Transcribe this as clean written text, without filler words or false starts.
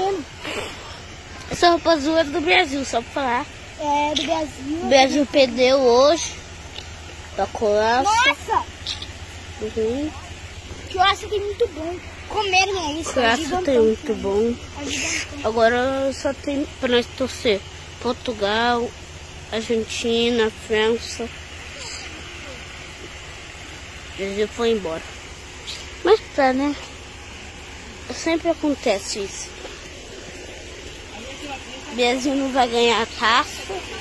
mesmo. Essa roupa azul é do Brasil, só pra falar. É, do Brasil. O Brasil perdeu hoje. Da Croácia. Nossa! Uhum. Croácia tem muito bom. Comeram isso. Croácia tem muito bom. Agora só tem pra nós torcer. Portugal, Argentina, França. O Brasil foi embora. Mas tá, né? Sempre acontece isso. O Brasil não vai ganhar a taça.